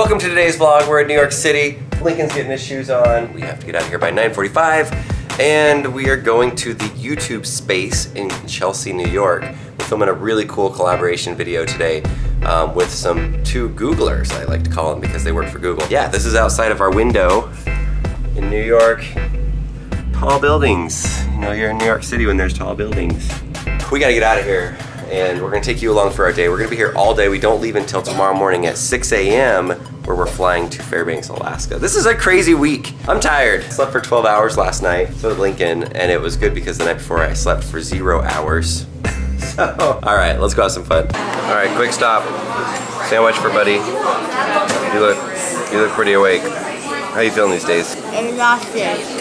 Welcome to today's vlog. We're in New York City. Lincoln's getting his shoes on. We have to get out of here by 9:45, and we are going to the YouTube Space in Chelsea, New York. We're filming a really cool collaboration video today with two Googlers, I like to call them because they work for Google. Yeah, this is outside of our window in New York. Tall buildings. You know you're in New York City when there's tall buildings. We gotta get out of here, and we're gonna take you along for our day. We're gonna be here all day. We don't leave until tomorrow morning at 6 a.m. where we're flying to Fairbanks, Alaska. This is a crazy week. I'm tired. Slept for 12 hours last night. So did Lincoln, and it was good because the night before I slept for 0 hours. So, all right, let's go have some fun. All right, quick stop. Sandwich for buddy. You look pretty awake. How are you feeling these days? Exhausted.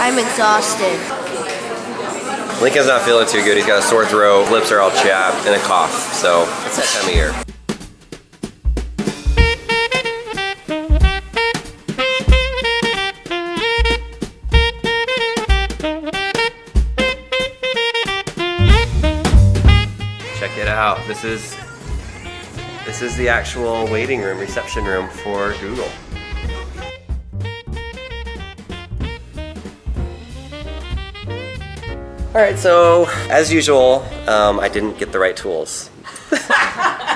I'm exhausted. Lincoln's not feeling too good. He's got a sore throat, lips are all chapped, and a cough. So it's that time of year. Check it out. This is the actual waiting room, reception room for Google. All right, so as usual, I didn't get the right tools.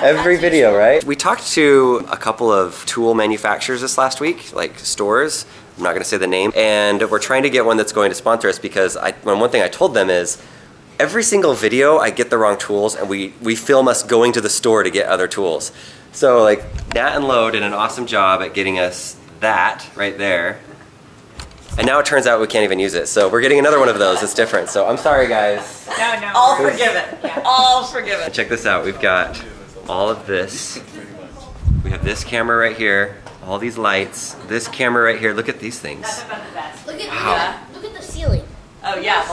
Every video, right? We talked to a couple of tool manufacturers this last week, like stores. I'm not gonna say the name. And we're trying to get one that's going to sponsor us because one thing I told them is, every single video I get the wrong tools and we film us going to the store to get other tools. So like Nat and Lo did an awesome job at getting us that right there. And now it turns out we can't even use it. So we're getting another one of those that's different. So I'm sorry, guys. No. All forgiven. Yeah. All forgiven. Check this out. We've got all of this. We have this camera right here, all these lights, this camera right here. Look at these things. Look at the ceiling. Oh, yeah.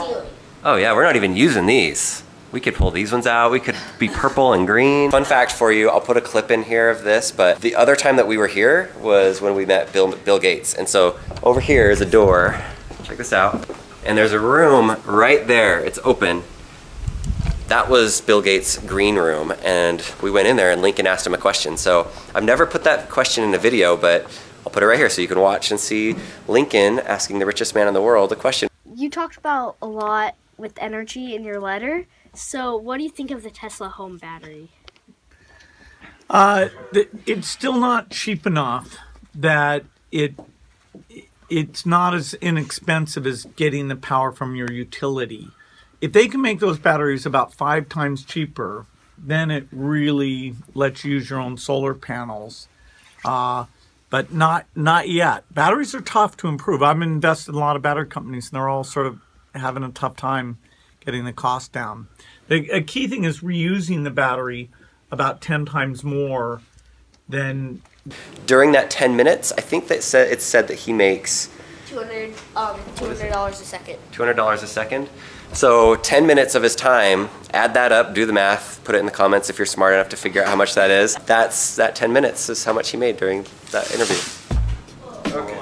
Oh, yeah. We're not even using these. We could pull these ones out. We could be purple and green. Fun fact for you, I'll put a clip in here of this, but the other time that we were here was when we met Bill Gates. And so over here is a door. Check this out. And there's a room right there. It's open. That was Bill Gates' green room. And we went in there and Lincoln asked him a question. So I've never put that question in a video, but I'll put it right here so you can watch and see Lincoln asking the richest man in the world a question. You talked about a lot with energy in your letter. So what do you think of the Tesla home battery? It's still not cheap enough that it's not as inexpensive as getting the power from your utility. If they can make those batteries about 5 times cheaper, then it really lets you use your own solar panels. But not yet. Batteries are tough to improve. I've invested in a lot of battery companies, and they're all sort of having a tough time getting the cost down. A key thing is reusing the battery about 10 times more than... During that 10 minutes, I think that it said that he makes... $200 a second. $200 a second? So 10 minutes of his time, add that up, do the math, put it in the comments if you're smart enough to figure out how much that is. That 10 minutes is how much he made during that interview. Okay.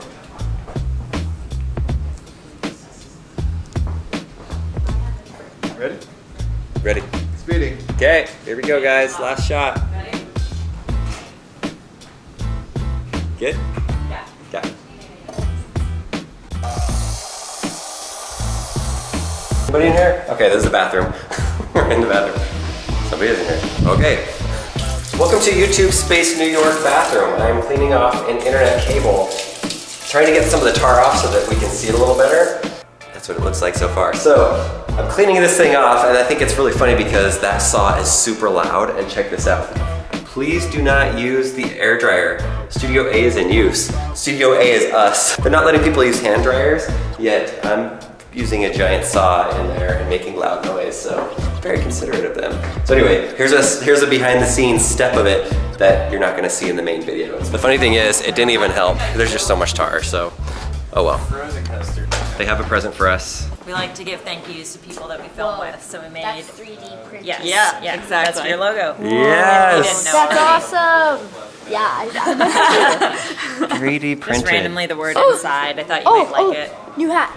Ready? Ready. Speeding. Okay, here we go, guys. Last shot. Ready? Good? Yeah. Okay. Somebody in here? Okay, this is the bathroom. We're in the bathroom. Somebody's in here. Okay. Welcome to YouTube Space New York bathroom. I'm cleaning off an internet cable. Trying to get some of the tar off so that we can see it a little better. That's what it looks like so far. So, I'm cleaning this thing off, and I think it's really funny because that saw is super loud, and check this out. Please do not use the air dryer. Studio A is in use. Studio A is us. They're not letting people use hand dryers, yet I'm using a giant saw in there and making loud noise, so very considerate of them. So anyway, here's a behind the scenes step of it that you're not gonna see in the main video. The funny thing is, it didn't even help. There's just so much tar, so oh well. They have a present for us. We like to give thank yous to people that we film with, so we made... That's 3D printers. Yes. Yeah, exactly. That's your logo. Yes! That's awesome! Yeah, I 3D printed. Just randomly the word inside. I thought you might like it. New hat.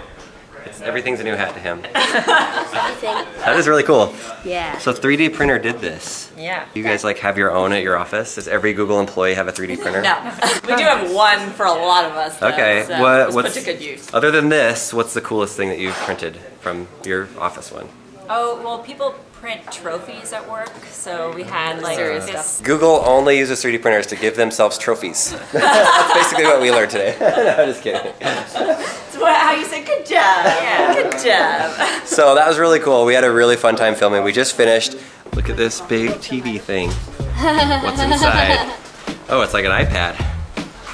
Everything's a new hat to him. That is really cool. Yeah. So 3D printer did this. Yeah. You guys like have your own at your office? Does every Google employee have a 3D printer? No. We do have one for a lot of us. Though, okay. So what's put to good use? Other than this, what's the coolest thing that you've printed from your office one? Oh, well, people print trophies at work, so we had like serious stuff. Google only uses 3D printers to give themselves trophies. That's basically what we learned today. No, I'm just kidding. It's how you say good job. Yeah, good job. So that was really cool. We had a really fun time filming. We just finished. Look at this big TV thing. What's inside? Oh, it's like an iPad.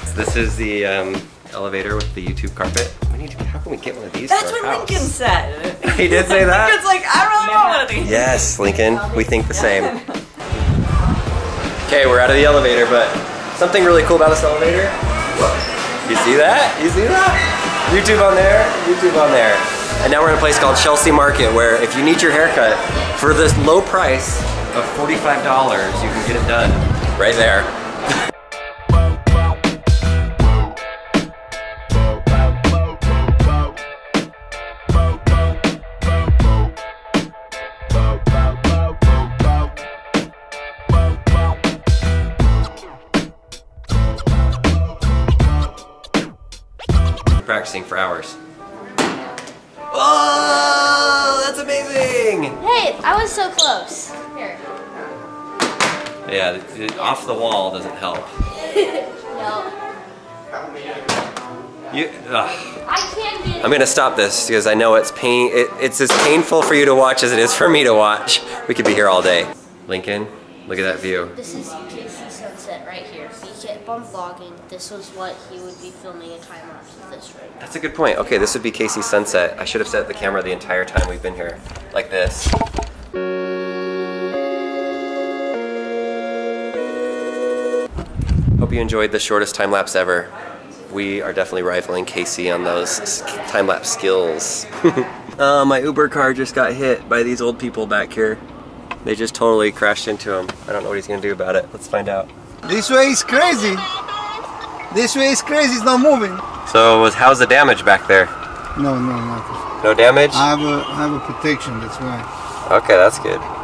So this is the elevator with the YouTube carpet. We need to, how can we get one of these? That's what Lincoln said. He did say that? Lincoln's like, I really want one of these. Yes, Lincoln, we think the same. Okay, we're out of the elevator, but something really cool about this elevator. You see that? You see that? YouTube on there, YouTube on there. And now we're in a place called Chelsea Market, where if you need your haircut for this low price of $45, you can get it done right there. Practicing for hours. Oh, that's amazing! Hey, I was so close. Here. Yeah, off the wall doesn't help. No. You. I can't do it. I'm gonna stop this because I know it's pain. It's as painful for you to watch as it is for me to watch. We could be here all day. Lincoln, look at that view. This is KC Sunset right here. He kept on vlogging. This was what he would be filming a time lapse of this right now. That's a good point. Okay, this would be KC Sunset. I should have set the camera the entire time we've been here, like this. Hope you enjoyed the shortest time lapse ever. We are definitely rivaling KC on those time lapse skills. My Uber car just got hit by these old people back here. They just totally crashed into him. I don't know what he's gonna do about it. Let's find out. This way is crazy. This way is crazy, it's not moving. So how's the damage back there? No, nothing. No damage? I have a protection, that's why. Okay, that's good.